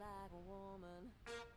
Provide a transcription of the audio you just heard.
like a woman.